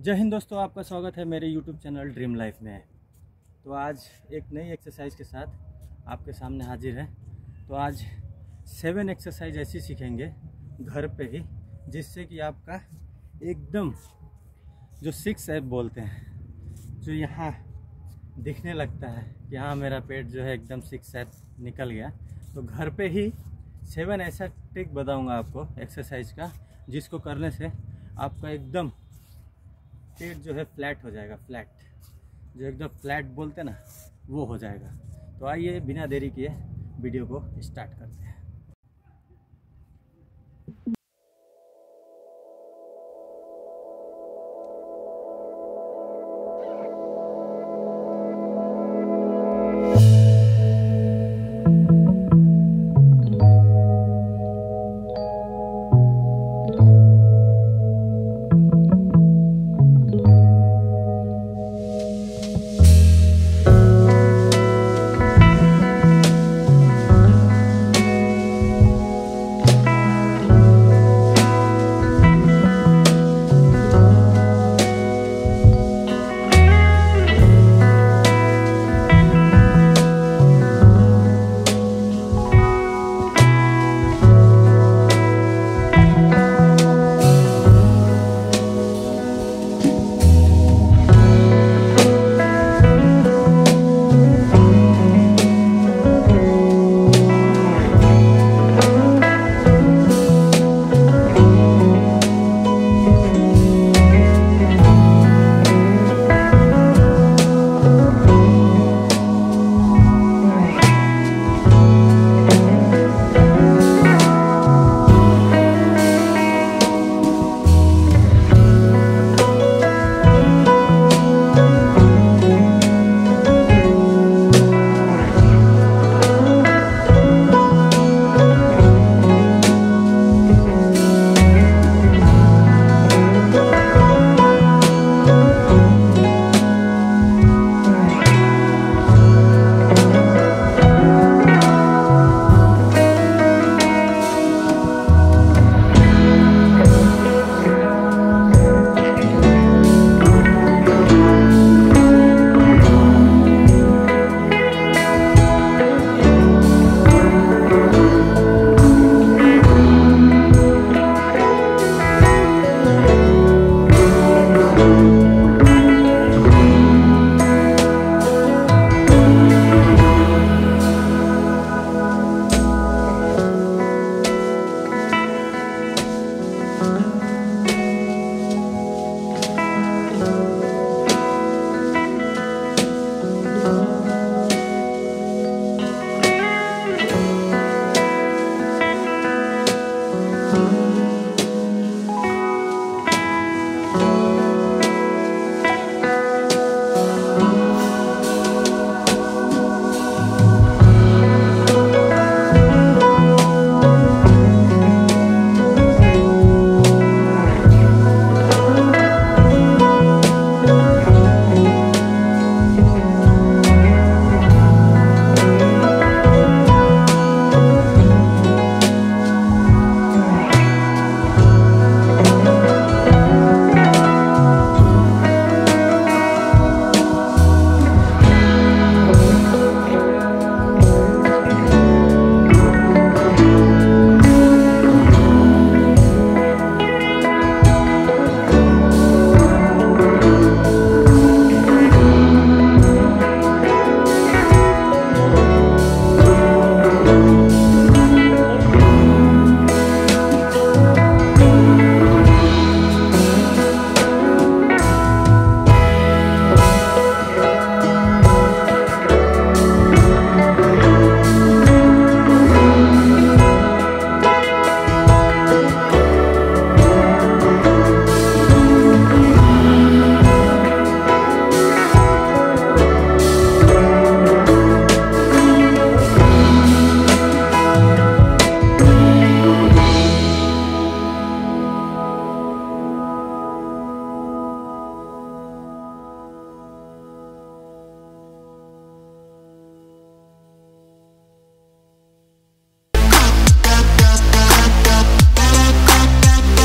जय हिंद दोस्तों, आपका स्वागत है मेरे YouTube चैनल ड्रीम लाइफ में। तो आज एक नई एक्सरसाइज के साथ आपके सामने हाजिर है। तो आज 7 एक्सरसाइज ऐसी सीखेंगे घर पे ही, जिससे कि आपका एकदम जो 6 ऐप बोलते हैं, जो यहाँ दिखने लगता है कि हाँ मेरा पेट जो है एकदम 6 ऐप निकल गया, तो घर पे ही 7 ऐसा ट्रिक बताऊँगा आपको एक्सरसाइज का, जिसको करने से आपका एकदम पेट जो है फ्लैट हो जाएगा। फ्लैट जो एकदम फ्लैट बोलते ना, वो हो जाएगा। तो आइए बिना देरी किए वीडियो को स्टार्ट करते हैं।